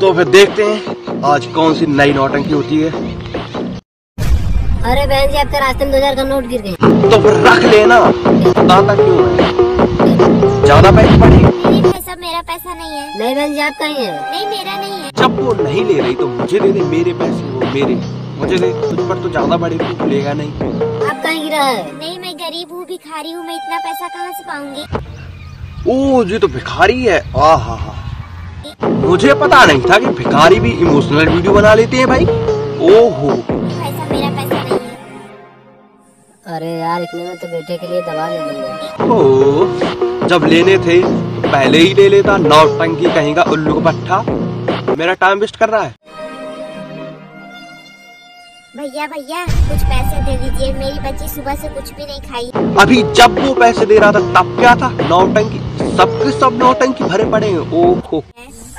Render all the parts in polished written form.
तो फिर देखते हैं आज कौन सी नई नौटंकी होती है। अरे बहन जी आपके रास्ते में 2000 का नोट गिर गया। तो फिर रख लेना, दाता क्यों है? ज्यादा पैसे पड़े। सब मेरा पैसा नहीं है। नहीं बहन जी आपका ही है। नहीं मेरा नहीं है। जब वो नहीं ले रही तो मुझे दे दे, मेरे पैसे वो मेरे, मुझे दे। तुझ पर तो ज्यादा बड़े लेगा नहीं। आप कहाँ गिरा है? नहीं मैं गरीब हूँ, भिखारी हूँ, मैं इतना पैसा कहाँ से पाऊंगी। ओ जी तो भिखारी है। आहा हा, मुझे पता नहीं था कि भिखारी भी इमोशनल वीडियो बना लेते हैं भाई। ओहो पैसा मेरा पैसा नहीं है। अरे यार इतने में तो बेटे के लिए दवा ले लूंगा। ओ जब लेने थे तो पहले ही ले लेता। नौटंकी कहेगा उल्लू का पट्टा। मेरा टाइम वेस्ट कर रहा है। भैया भैया कुछ पैसे दे दीजिए, मेरी बच्ची सुबह से कुछ भी नहीं खाई। अभी जब वो पैसे दे रहा था तब क्या था? नौटंकी, सबके सब नौटंकी भरे पड़े हैं। ओहो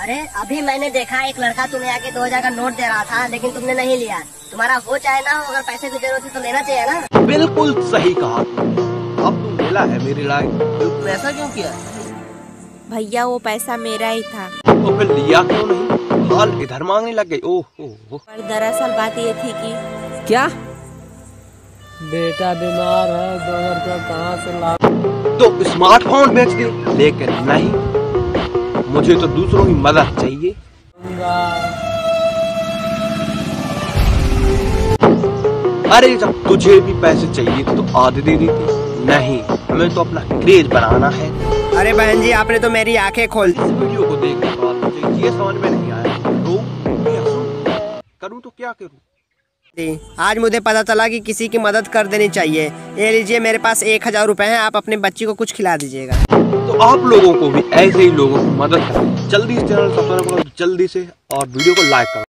अरे अभी मैंने देखा एक लड़का तुम्हें आके 2000 का नोट दे रहा था लेकिन तुमने नहीं लिया। तुम्हारा हो चाहे ना हो, अगर पैसे की जरूरत है तो लेना चाहिए ना। बिल्कुल सही कहा, अब तुम मिला है मेरी लाइफ। पैसा क्यों किया? भैया वो पैसा मेरा ही था। तो फिर लिया क्यों नहीं? हाल इधर मांगने लग गई। ओह पर दरअसल बात ये थी कि क्या बेटा बीमार है, 2000 का कहाँ से लाऊं? तो स्मार्टफोन बेच दे। लेकिन नहीं, मुझे तो दूसरों की मदद चाहिए। अरे जब तुझे भी पैसे चाहिए तो आधे दे देती। नहीं हमें तो अपना क्रेज बनाना है। अरे बहन जी आपने तो मेरी आंखें खोल दी। वीडियो को देखने के बाद मुझे ये समझ में नहीं आया करूं तो क्या करूं। आज मुझे पता चला कि किसी की मदद कर देनी चाहिए। ये लीजिए मेरे पास 1000 रुपए हैं, आप अपने बच्ची को कुछ खिला दीजिएगा। तो आप लोगों को भी ऐसे ही लोगों की मदद करें। जल्दी इस चैनल सब्सक्राइब करो जल्दी से और वीडियो को लाइक करो।